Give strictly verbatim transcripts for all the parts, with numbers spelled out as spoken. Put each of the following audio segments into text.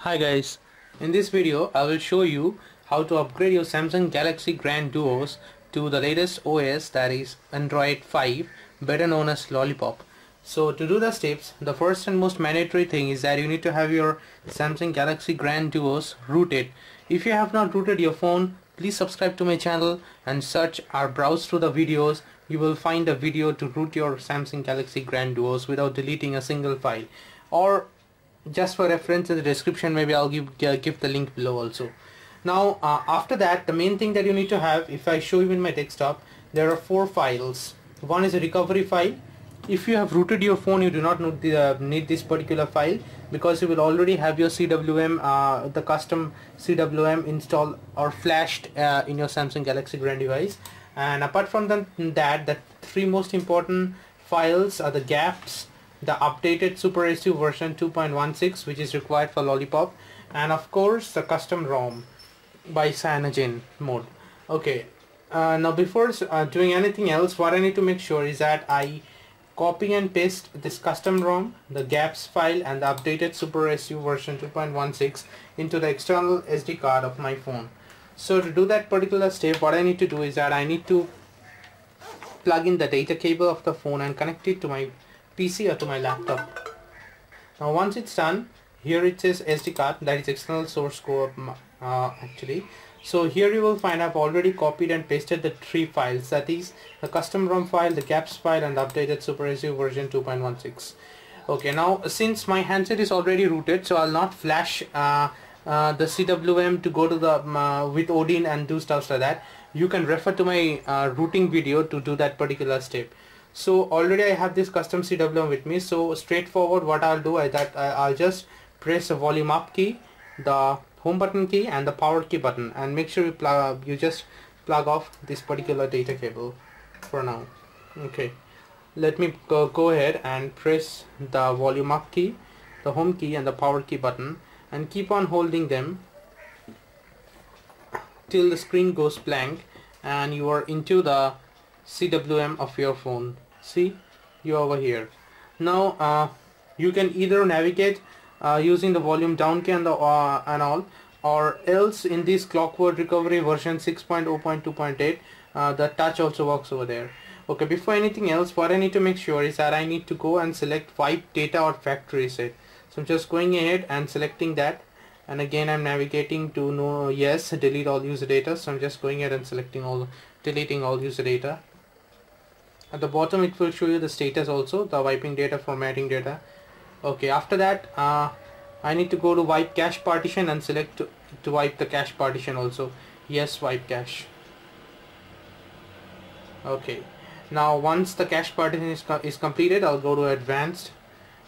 Hi guys, in this video I will show you how to upgrade your Samsung Galaxy Grand Duos to the latest O S, that is Android five, better known as Lollipop. So to do the steps, the first and most mandatory thing is that you need to have your Samsung Galaxy Grand Duos rooted. If you have not rooted your phone, please subscribe to my channel and search or browse through the videos. You will find a video to root your Samsung Galaxy Grand Duos without deleting a single file, or just for reference in the description maybe I'll give give the link below also. Now uh, after that, the main thing that you need to have, if I show you in my desktop, there are four files. One is a recovery file. If you have rooted your phone, you do not need, the, uh, need this particular file, because you will already have your C W M, uh, the custom C W M installed or flashed uh, in your Samsung Galaxy Grand device. And apart from the, that, the three most important files are the GApps, the updated SuperSU version two point one six, which is required for Lollipop, and of course the custom ROM by Cyanogenmod. Okay, uh, now before uh, doing anything else, what I need to make sure is that I copy and paste this custom ROM, the GApps file, and the updated SuperSU version two point one six into the external S D card of my phone. So to do that particular step, what I need to do is that I need to plug in the data cable of the phone and connect it to my P C or to my laptop. Now once it's done, here it says S D card, that is external source code uh, actually. So here you will find I've already copied and pasted the three files, that is the custom ROM file, the GApps file, and the updated SuperSU version two point one six. Okay, now since my handset is already rooted, so I'll not flash uh, uh, the C W M to go to the uh, with Odin and do stuff like that. You can refer to my uh, rooting video to do that particular step. So already I have this custom C W M with me, so straightforward what I'll do is that I'll just press the volume up key, the home button key, and the power key button, and make sure you plug, you just plug off this particular data cable for now. Okay, let me go, go ahead and press the volume up key, the home key, and the power key button, and keep on holding them till the screen goes blank and you are into the C W M of your phone. See, you over here. Now uh, you can either navigate uh, using the volume down key and the uh, and all, or else in this clockwork recovery version six point oh point two point eight, uh, the touch also works over there. Okay, before anything else, what I need to make sure is that I need to go and select wipe data or factory reset. So I'm just going ahead and selecting that, and again I'm navigating to no yes delete all user data. So I'm just going ahead and selecting all, deleting all user data. At the bottom it will show you the status also, the wiping data, formatting data. Okay, after that uh, I need to go to wipe cache partition and select to, to wipe the cache partition also. Yes, wipe cache. Okay, now once the cache partition is, com is completed, I'll go to advanced,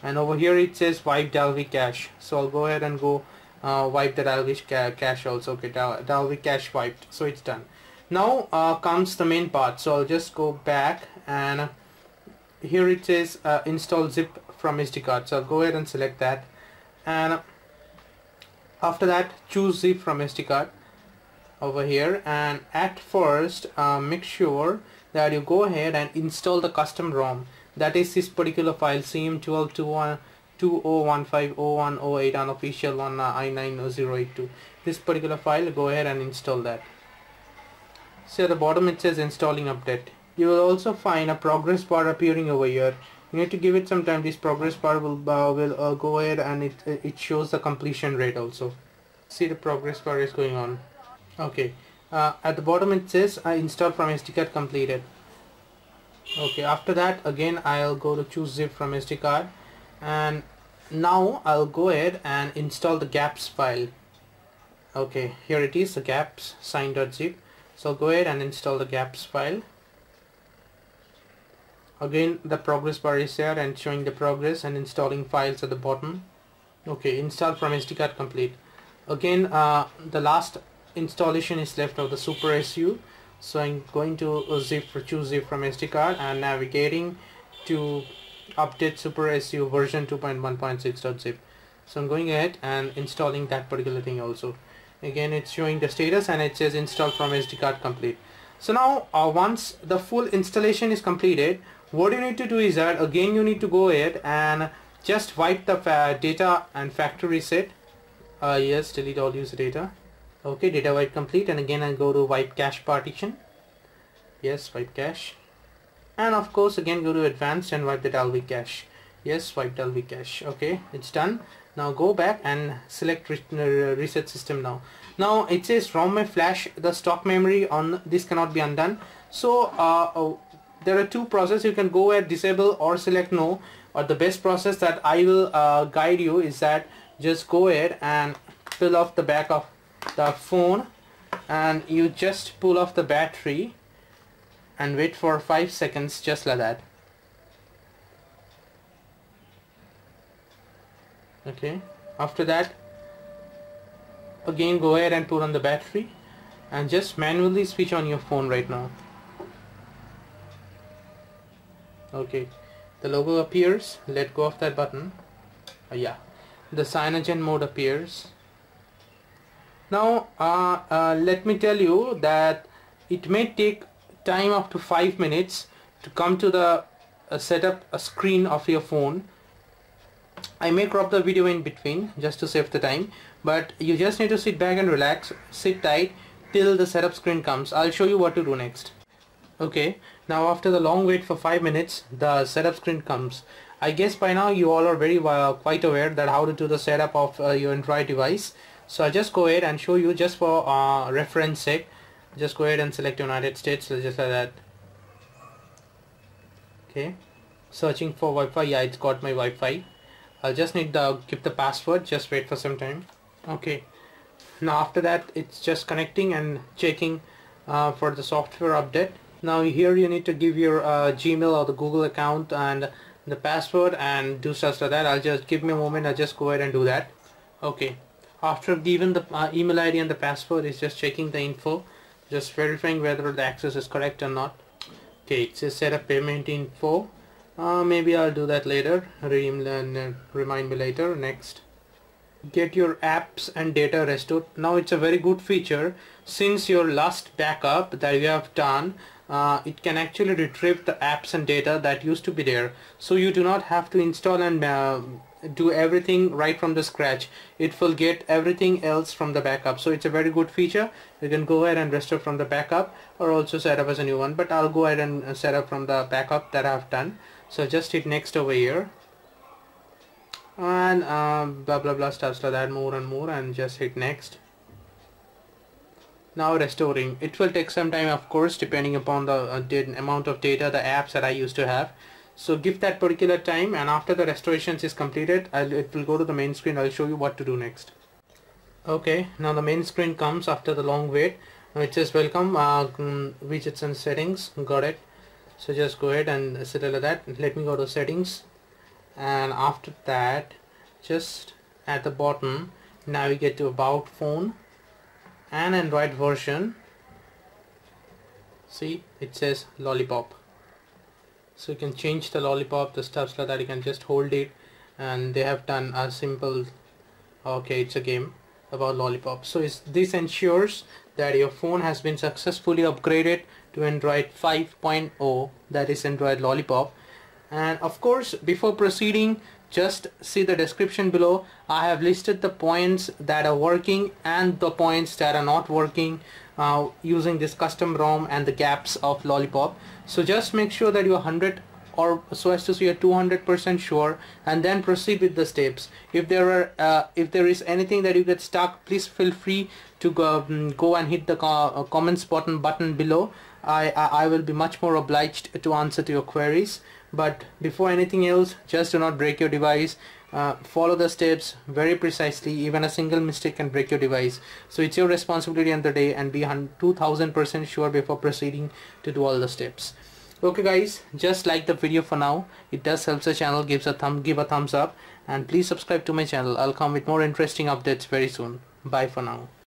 and over here it says wipe Dalvik cache. So I'll go ahead and go uh, wipe the Dalvik ca cache also. Okay, Dal Dalvik cache wiped, so it's done. Now uh, comes the main part, so I'll just go back, and here it says uh, install zip from S D card, so I'll go ahead and select that, and after that choose zip from S D card over here. And at first uh, make sure that you go ahead and install the custom ROM, that is this particular file C M twelve two oh one five oh one oh eight unofficial one uh, I nine oh zero eight two. This particular file, go ahead and install that. So at the bottom it says installing update. You will also find a progress bar appearing over here. You need to give it some time. This progress bar will uh, will uh, go ahead and it it shows the completion rate also. See, the progress bar is going on. Okay, uh, at the bottom it says I install from S D card completed. Okay, after that again I'll go to choose zip from S D card, and now I'll go ahead and install the GApps file. Okay, here it is, the GApps sign.zip. So I'll go ahead and install the GApps file. Again the progress bar is there and showing the progress and installing files at the bottom. Okay, install from S D card complete. Again uh, the last installation is left of the SuperSU. So I'm going to zip for choose zip from S D card and navigating to update SuperSU version two point one point six.zip. So I'm going ahead and installing that particular thing also. Again it's showing the status and it says install from S D card complete. So now uh, once the full installation is completed, what you need to do is that again you need to go ahead and just wipe the data and factory reset Uh, yes, delete all user data. Okay, data wipe complete, and again I go to wipe cache partition. Yes, wipe cache. And of course again go to advanced and wipe the Dalvik cache. Yes, wipe Dalvik cache. Okay, it's done. Now go back and select reset system now. Now it says ROM may flash the stock memory on this cannot be undone. So uh, oh, there are two processes. You can go at disable or select no. Or the best process that I will uh, guide you is that just go ahead and pull off the back of the phone, and you just pull off the battery and wait for five seconds, just like that. Okay, after that again go ahead and put on the battery and just manually switch on your phone right now. Okay, the logo appears, let go of that button. Oh, yeah, the Cyanogenmod appears. Now uh, uh, let me tell you that it may take time up to five minutes to come to the uh, setup a screen of your phone. I may crop the video in between just to save the time, but you just need to sit back and relax, sit tight till the setup screen comes. I'll show you what to do next. Okay, now after the long wait for five minutes, the setup screen comes. I guess by now you all are very uh, quite aware that how to do the setup of uh, your Android device. So I'll just go ahead and show you just for uh, reference sake. Just go ahead and select United States, so just like that. Okay, searching for Wi-Fi. Yeah, it's got my Wi-Fi. I'll just need to keep the password, just wait for some time. Okay, now after that it's just connecting and checking uh, for the software update. Now here you need to give your uh, Gmail or the Google account and the password and do such like that. I'll just give me a moment, I'll just go ahead and do that. Okay, after given the uh, email I D and the password, it's just checking the info, just verifying whether the access is correct or not. Okay, it says set up payment info. Uh, maybe I'll do that later, remind me later. Next, get your apps and data restored. Now it's a very good feature, since your last backup that you have done, uh, it can actually retrieve the apps and data that used to be there, so you do not have to install and uh, do everything right from the scratch. It will get everything else from the backup, so it's a very good feature. You can go ahead and restore from the backup or also set up as a new one, but I'll go ahead and set up from the backup that I've done. So just hit next over here and uh, blah blah blah stuff like that, more and more, and just hit next. Now restoring, it will take some time, of course, depending upon the uh, amount of data, the apps that I used to have. So give that particular time, and after the restorations is completed, I'll, it will go to the main screen. I'll show you what to do next. Okay, now the main screen comes after the long wait. Now it says welcome, uh, widgets and settings, got it. So just go ahead and set it like that. Let me go to settings, and after that just at the bottom navigate to about phone and Android version. See, it says Lollipop. So you can change the Lollipop, the stuff like that. You can just hold it, and they have done a simple, okay, it's a game about Lollipop. So it's, this ensures that your phone has been successfully upgraded to Android five point oh, that is Android Lollipop. And of course, before proceeding, just see the description below. I have listed the points that are working and the points that are not working uh, using this custom ROM and the gaps of Lollipop. So just make sure that you are one hundred or so as to see you're two hundred percent sure, and then proceed with the steps. If there are uh, if there is anything that you get stuck, please feel free to go, um, go and hit the uh, comments button button below. I, I, I will be much more obliged to answer to your queries. But before anything else, just do not break your device. Uh, follow the steps very precisely. Even a single mistake can break your device. So it's your responsibility in the day, and be two thousand percent sure before proceeding to do all the steps. Okay guys, just like the video for now. It does help the channel, gives a thumb, give a thumbs up, and please subscribe to my channel. I'll come with more interesting updates very soon. Bye for now.